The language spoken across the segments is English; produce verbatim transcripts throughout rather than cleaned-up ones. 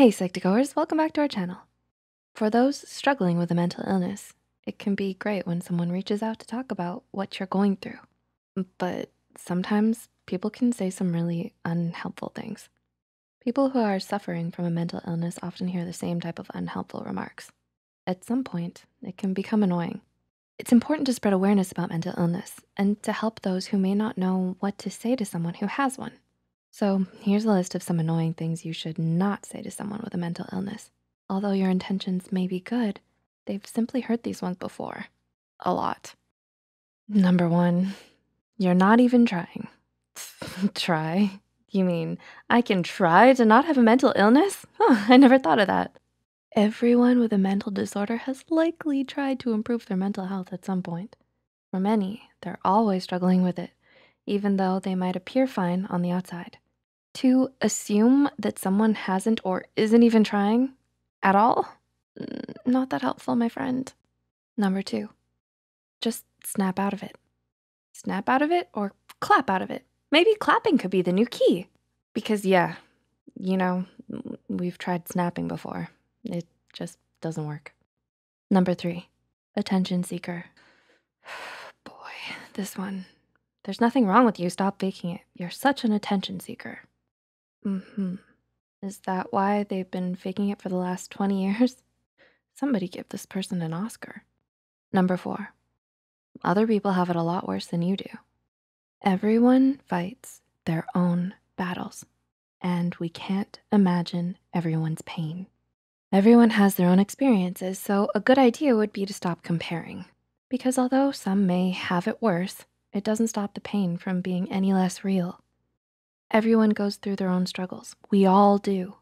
Hey Psych to Goers, welcome back to our channel. For those struggling with a mental illness, it can be great when someone reaches out to talk about what you're going through. But sometimes people can say some really unhelpful things. People who are suffering from a mental illness often hear the same type of unhelpful remarks. At some point, it can become annoying. It's important to spread awareness about mental illness and to help those who may not know what to say to someone who has one. So here's a list of some annoying things you should not say to someone with a mental illness. Although your intentions may be good, they've simply heard these ones before, a lot. Number one, you're not even trying. Try? You mean, I can try to not have a mental illness? Huh, I never thought of that. Everyone with a mental disorder has likely tried to improve their mental health at some point. For many, they're always struggling with it, even though they might appear fine on the outside. To assume that someone hasn't or isn't even trying at all? Not that helpful, my friend. Number two, just snap out of it. Snap out of it or clap out of it. Maybe clapping could be the new key. Because yeah, you know, we've tried snapping before. It just doesn't work. Number three, attention seeker. Boy, this one. There's nothing wrong with you, stop faking it. You're such an attention seeker. Mm-hmm. Is that why they've been faking it for the last twenty years? Somebody give this person an Oscar. Number four, other people have it a lot worse than you do. Everyone fights their own battles, and we can't imagine everyone's pain. Everyone has their own experiences, so a good idea would be to stop comparing, because although some may have it worse, it doesn't stop the pain from being any less real. Everyone goes through their own struggles. We all do.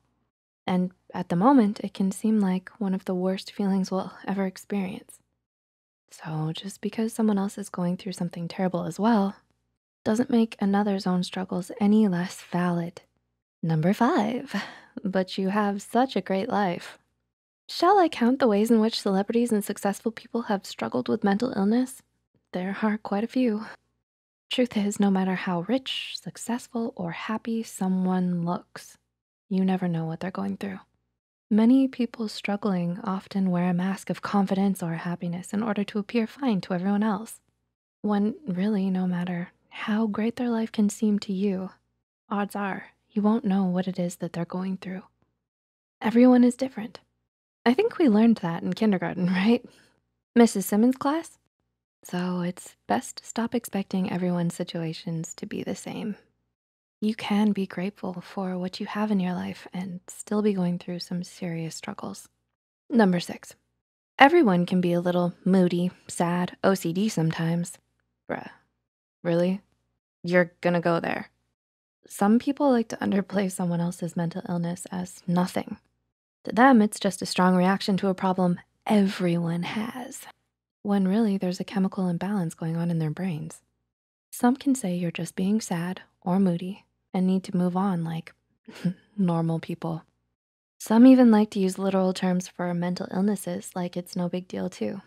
And at the moment, it can seem like one of the worst feelings we'll ever experience. So just because someone else is going through something terrible as well, doesn't make another's own struggles any less valid. Number five, but you have such a great life. Shall I count the ways in which celebrities and successful people have struggled with mental illness? There are quite a few. Truth is, no matter how rich, successful, or happy someone looks, you never know what they're going through. Many people struggling often wear a mask of confidence or happiness in order to appear fine to everyone else, when really, no matter how great their life can seem to you, odds are you won't know what it is that they're going through. Everyone is different. I think we learned that in kindergarten, right? Missus Simmons class? So it's best to stop expecting everyone's situations to be the same. You can be grateful for what you have in your life and still be going through some serious struggles. Number six, everyone can be a little moody, sad, O C D sometimes. Bruh, really? You're gonna go there. Some people like to underplay someone else's mental illness as nothing. To them, it's just a strong reaction to a problem everyone has, when really there's a chemical imbalance going on in their brains. Some can say you're just being sad or moody and need to move on like normal people. Some even like to use literal terms for mental illnesses like it's no big deal too.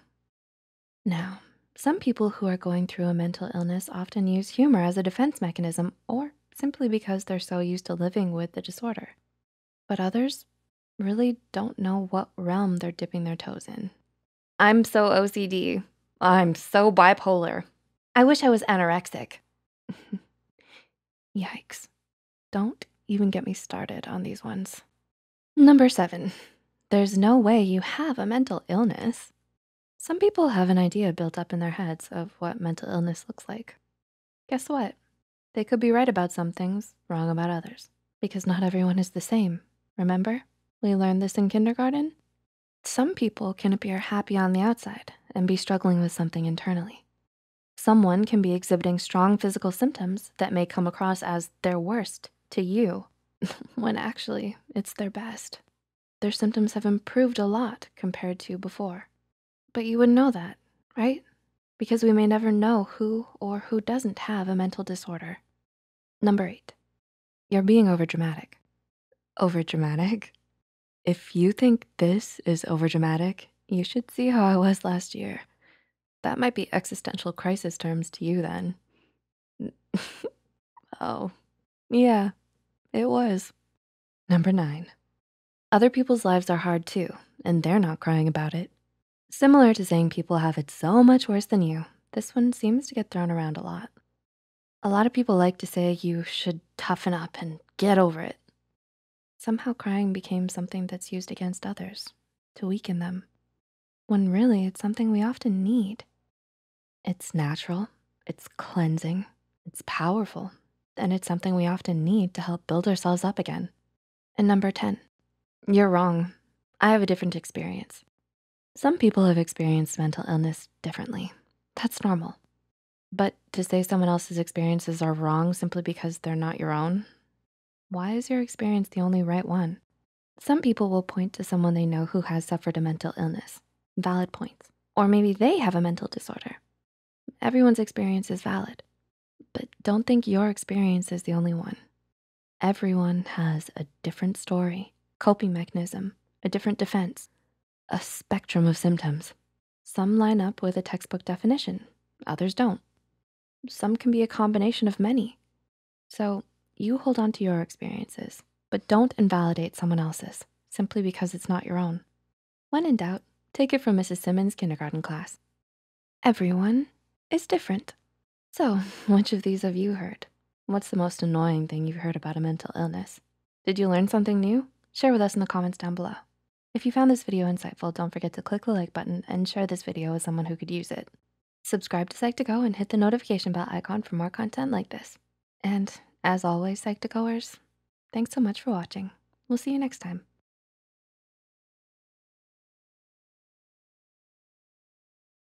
Now, some people who are going through a mental illness often use humor as a defense mechanism or simply because they're so used to living with the disorder. But others really don't know what realm they're dipping their toes in. I'm so O C D. I'm so bipolar. I wish I was anorexic. Yikes. Don't even get me started on these ones. Number seven, there's no way you have a mental illness. Some people have an idea built up in their heads of what mental illness looks like. Guess what? They could be right about some things, wrong about others, because not everyone is the same. Remember, we learned this in kindergarten? Some people can appear happy on the outside and be struggling with something internally. Someone can be exhibiting strong physical symptoms that may come across as their worst to you, when actually it's their best. Their symptoms have improved a lot compared to before. But you wouldn't know that, right? Because we may never know who or who doesn't have a mental disorder. Number eight, you're being overdramatic. Overdramatic? If you think this is overdramatic, you should see how I was last year. That might be existential crisis terms to you then. Oh, yeah, it was. Number nine, Other people's lives are hard too, and they're not crying about it. Similar to saying people have it so much worse than you, this one seems to get thrown around a lot. A lot of people like to say you should toughen up and get over it. Somehow crying became something that's used against others to weaken them, when really it's something we often need. It's natural, it's cleansing, it's powerful, and it's something we often need to help build ourselves up again. And number ten, you're wrong. I have a different experience. Some people have experienced mental illness differently. That's normal. But to say someone else's experiences are wrong simply because they're not your own, why is your experience the only right one? Some people will point to someone they know who has suffered a mental illness, valid points, or maybe they have a mental disorder. Everyone's experience is valid, but don't think your experience is the only one. Everyone has a different story, coping mechanism, a different defense, a spectrum of symptoms. Some line up with a textbook definition, others don't. Some can be a combination of many. So you hold on to your experiences, but don't invalidate someone else's simply because it's not your own. When in doubt, take it from Missus Simmons' kindergarten class. Everyone is different. So which of these have you heard? What's the most annoying thing you've heard about a mental illness? Did you learn something new? Share with us in the comments down below. If you found this video insightful, don't forget to click the like button and share this video with someone who could use it. Subscribe to Psych to Go and hit the notification bell icon for more content like this. And as always, Psych to Goers, thanks so much for watching. We'll see you next time.